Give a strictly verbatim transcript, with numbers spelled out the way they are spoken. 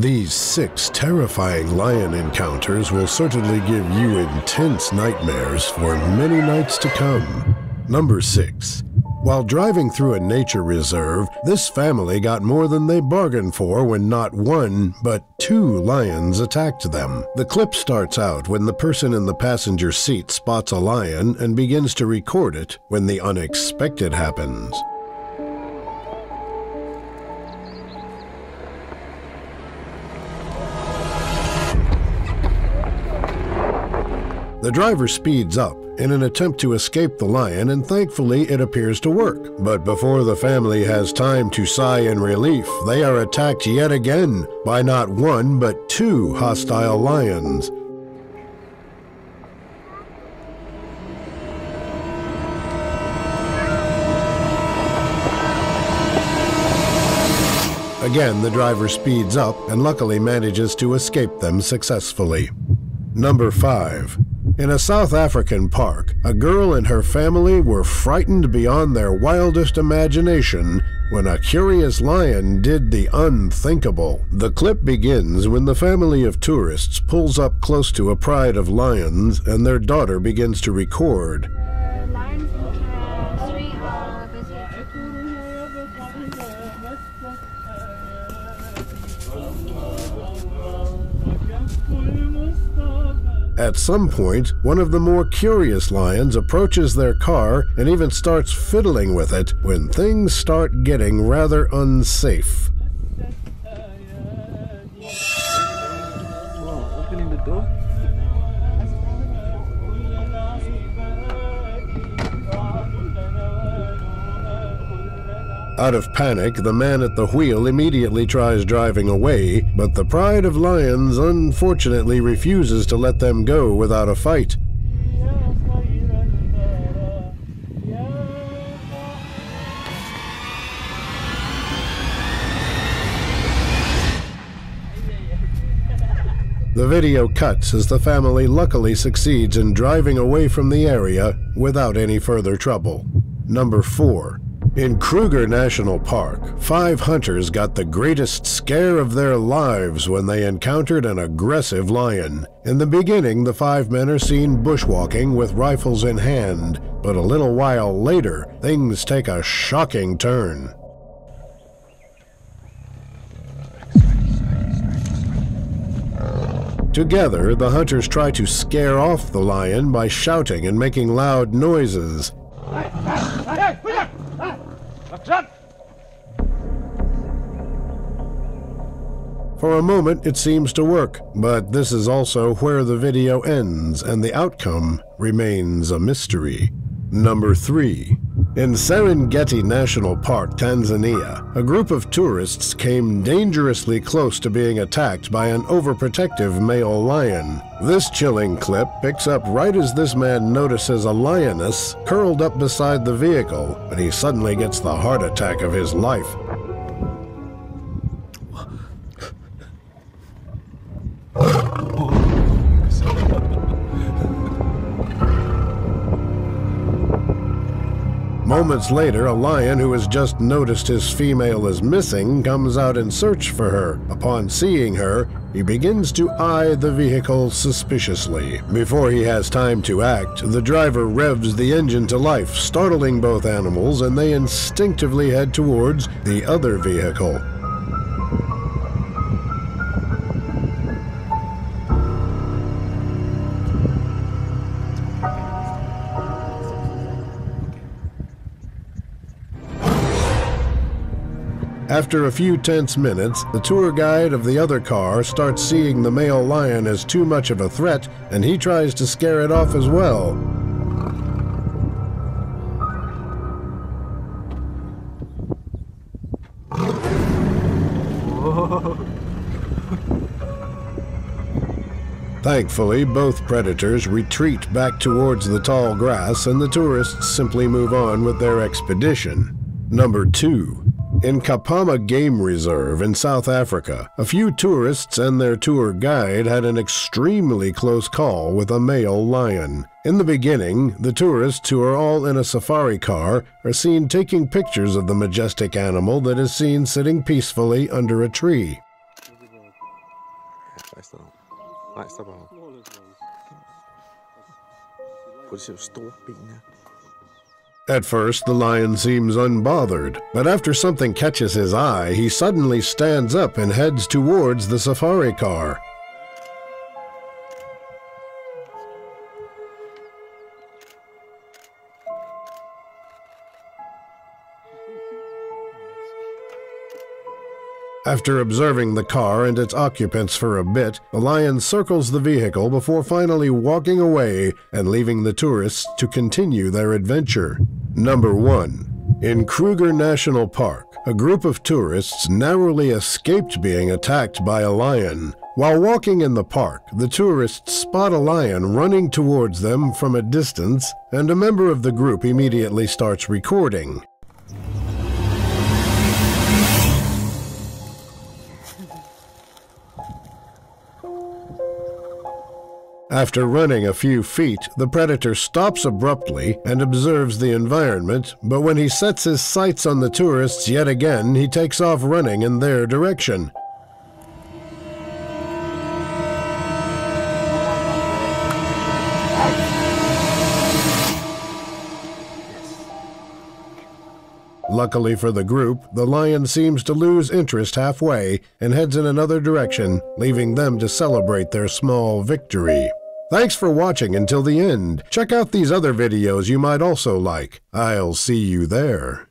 These six terrifying lion encounters will certainly give you intense nightmares for many nights to come. Number six. While driving through a nature reserve, this family got more than they bargained for when not one, but two lions attacked them. The clip starts out when the person in the passenger seat spots a lion and begins to record it when the unexpected happens. The driver speeds up in an attempt to escape the lion, and thankfully it appears to work. But before the family has time to sigh in relief, they are attacked yet again by not one but two hostile lions. Again, the driver speeds up and luckily manages to escape them successfully. Number five. In a South African park, a girl and her family were frightened beyond their wildest imagination when a curious lion did the unthinkable. The clip begins when the family of tourists pulls up close to a pride of lions and their daughter begins to record. At some point, one of the more curious lions approaches their car and even starts fiddling with it when things start getting rather unsafe. Whoa, opening the door? Out of panic, the man at the wheel immediately tries driving away, but the pride of lions unfortunately refuses to let them go without a fight. The video cuts as the family luckily succeeds in driving away from the area without any further trouble. Number four. In Kruger National Park, five hunters got the greatest scare of their lives when they encountered an aggressive lion. In the beginning, the five men are seen bushwalking with rifles in hand, but a little while later, things take a shocking turn. Together, the hunters try to scare off the lion by shouting and making loud noises. For a moment, it seems to work, but this is also where the video ends and the outcome remains a mystery. Number three. In Serengeti National Park, Tanzania, a group of tourists came dangerously close to being attacked by an overprotective male lion. This chilling clip picks up right as this man notices a lioness curled up beside the vehicle, and he suddenly gets the heart attack of his life. Moments later, a lion who has just noticed his female is missing comes out in search for her. Upon seeing her, he begins to eye the vehicle suspiciously. Before he has time to act, the driver revs the engine to life, startling both animals, and they instinctively head towards the other vehicle. After a few tense minutes, the tour guide of the other car starts seeing the male lion as too much of a threat, and he tries to scare it off as well. Thankfully, both predators retreat back towards the tall grass, and the tourists simply move on with their expedition. Number two. In Kapama Game Reserve in South Africa, a few tourists and their tour guide had an extremely close call with a male lion. In the beginning, the tourists, who are all in a safari car, are seen taking pictures of the majestic animal that is seen sitting peacefully under a tree. That's the one. That's the one. At first, the lion seems unbothered, but after something catches his eye, he suddenly stands up and heads towards the safari car. After observing the car and its occupants for a bit, the lion circles the vehicle before finally walking away and leaving the tourists to continue their adventure. Number one. In Kruger National Park, a group of tourists narrowly escaped being attacked by a lion. While walking in the park, the tourists spot a lion running towards them from a distance, and a member of the group immediately starts recording. After running a few feet, the predator stops abruptly and observes the environment, but when he sets his sights on the tourists yet again, he takes off running in their direction. Luckily for the group, the lion seems to lose interest halfway and heads in another direction, leaving them to celebrate their small victory. Thanks for watching until the end. Check out these other videos you might also like. I'll see you there.